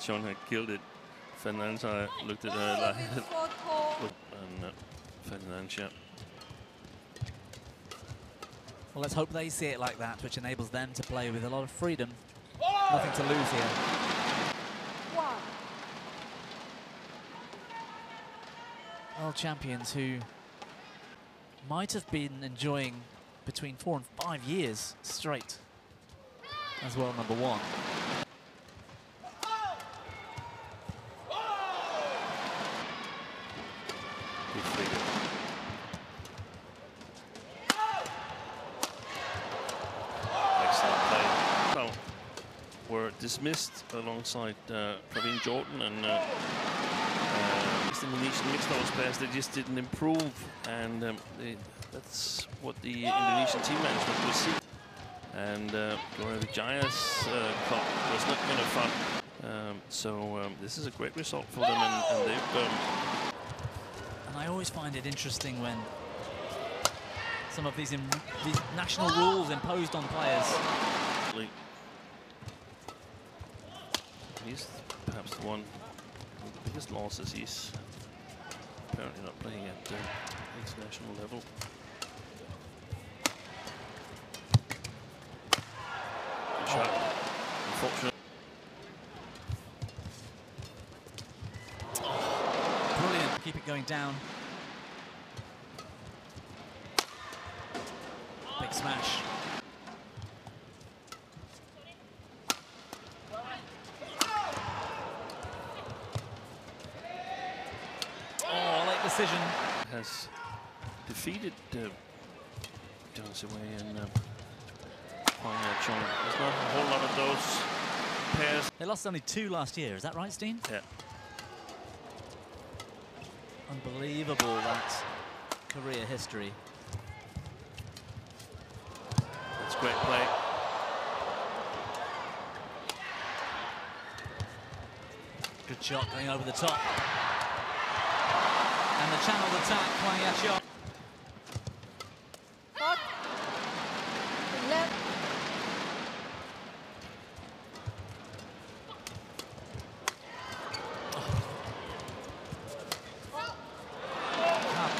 Qiong had killed it. Fernanda looked at her like... Fernanda. Well, let's hope they see it like that, which enables them to play with a lot of freedom. Oh! Nothing to lose here. Wow. World champions who might have been enjoying between 4 and 5 years straight as world number one. Dismissed alongside Praven Jordan and Indonesian mixed doubles players. They just didn't improve, and that's what the Indonesian team management will see. And Jaya's cup was not kind of fun. So this is a great result for them, and they've. And I always find it interesting when some of these national rules imposed on players. He's perhaps the one with the biggest losses. He's apparently not playing at the international level. Good shot. Unfortunately. Oh. Brilliant. Keep it going down. Big smash. Has defeated Zheng Si Wei and Huang Ya Qiong. There's not a whole lot of those pairs. They lost only 2 last year, is that right, Steen? Yeah. Unbelievable, that career history. That's great play. Good shot going over the top. And the channeled attack, Huang Ya Qiong.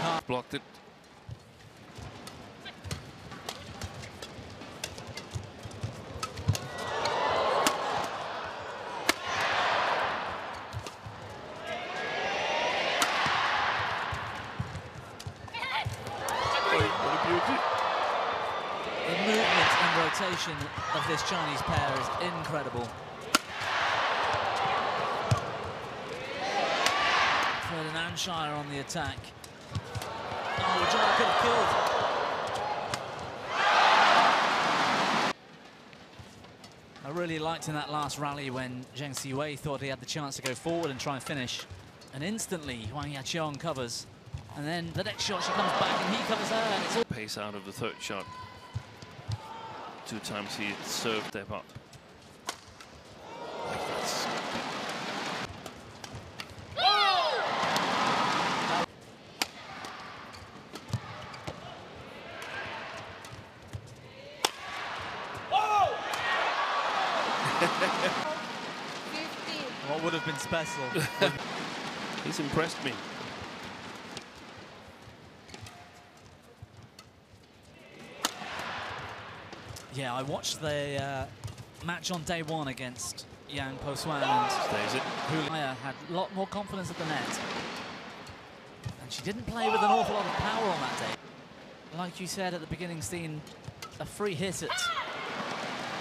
Oh. Blocked it. Of this Chinese pair is incredible. Ferdinand Shire on the attack. Oh, Jaya could have killed. I really liked in that last rally when Zheng Si Wei thought he had the chance to go forward and try and finish. And instantly Huang Ya Qiong covers. And then the next shot she comes back and he covers her. And it's all pace out of the third shot. 2 times he served step up. Like this. Oh! What would have been special? He's impressed me. Yeah, I watched the match on day 1 against Yang Po Swain, and Maya had a lot more confidence at the net. And she didn't play with an awful lot of power on that day. Like you said at the beginning, Steen, a free hit at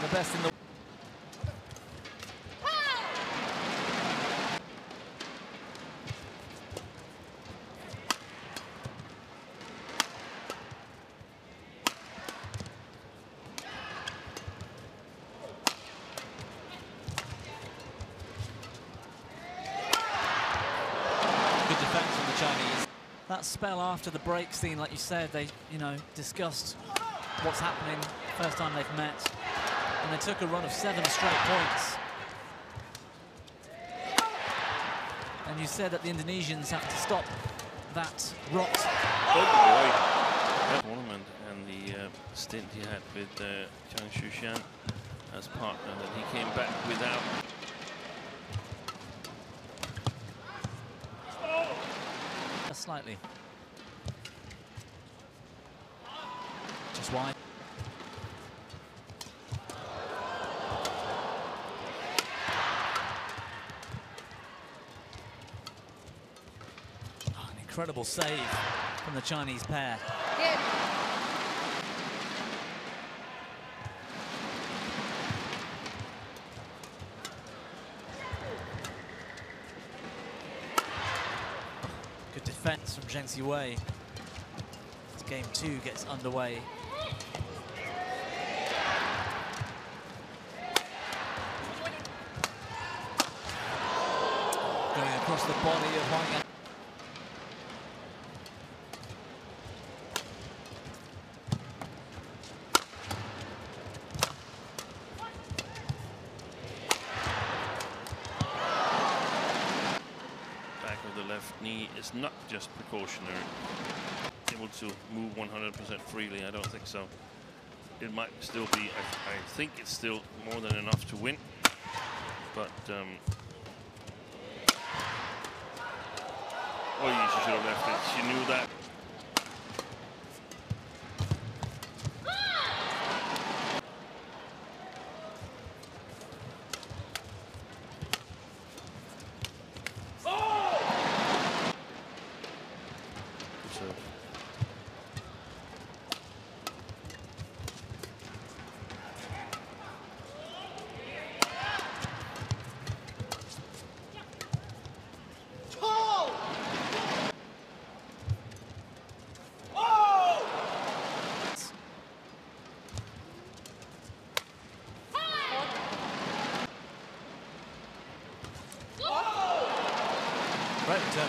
the best in the world. That spell after the break scene, like you said, they, discussed what's happening first time they've met, and they took a run of 7 straight points. And you said that the Indonesians have to stop that rot. Oh boy! Tournament and the stint he had with Zhang Shuqian as partner that he came back without. quietly. Just wide. Oh, an incredible save from the Chinese pair. Good. Good defense from Zheng Si Wei. As game two gets underway. Going across the body of Huang Ya. Knee is not just precautionary. Able to move 100% freely, I don't think so. It might still be, I think it's still more than enough to win, but... oh, yeah, she should have left it, she knew that. Right return.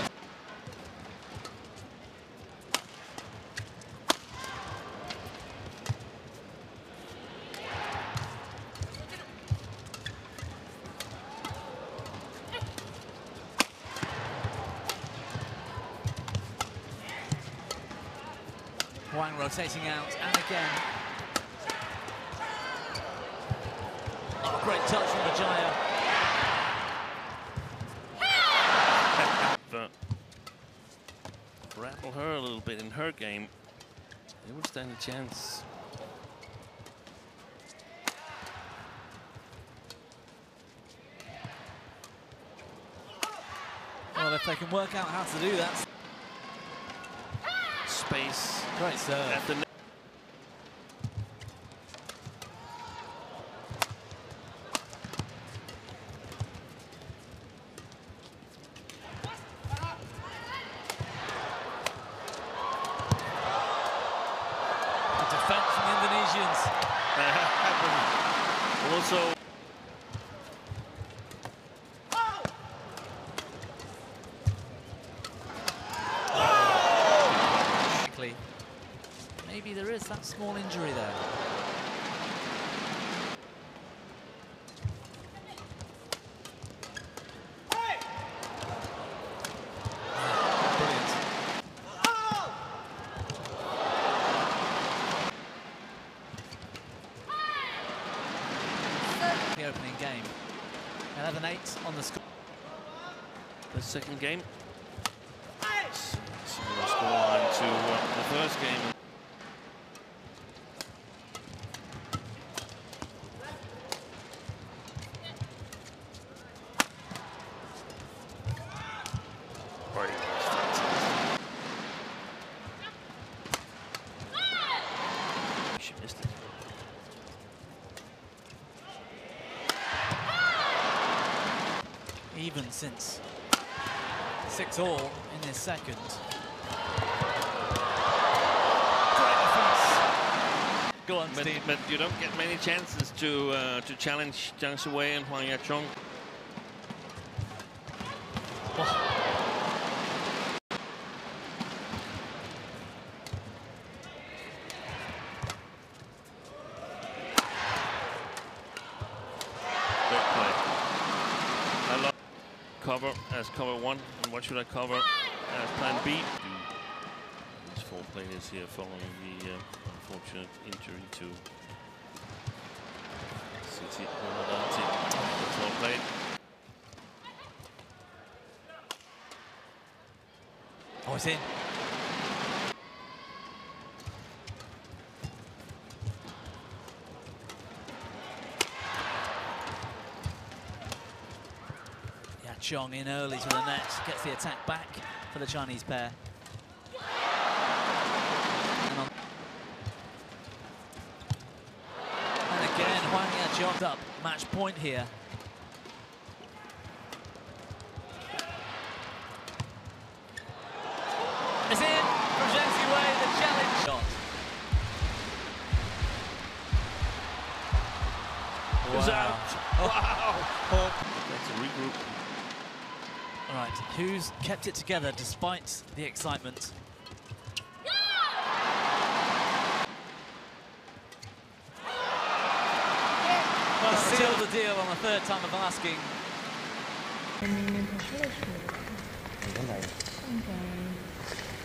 Huang rotating out and again. Oh, great touch from Vijaya. Rattle her a little bit in her game, they would stand a chance. Well, if they can work out how to do that. Space. Great serve. Also, oh. Maybe there is that small injury there. Opening game. 11-8 on the score. The second game. Similar scoreline to the first game. Even since 6-all in this second. Go on, Steve. But you don't get many chances to challenge Zhang Si Wei and Huang Ya Qiong. Cover as cover one, and what should I cover as plan B? These four players here following the unfortunate injury to City Rodic. That's all played. Oh, it's in. Qiong in early to the net, gets the attack back for the Chinese pair. And again, Huang Ya Qiong up, match point here. It's in from Zheng Si Wei, the challenge shot. Wow. It's out. Wow. Let's regroup. All right, who's kept it together despite the excitement? Yeah. Well, seal the deal on the third time of asking. Okay.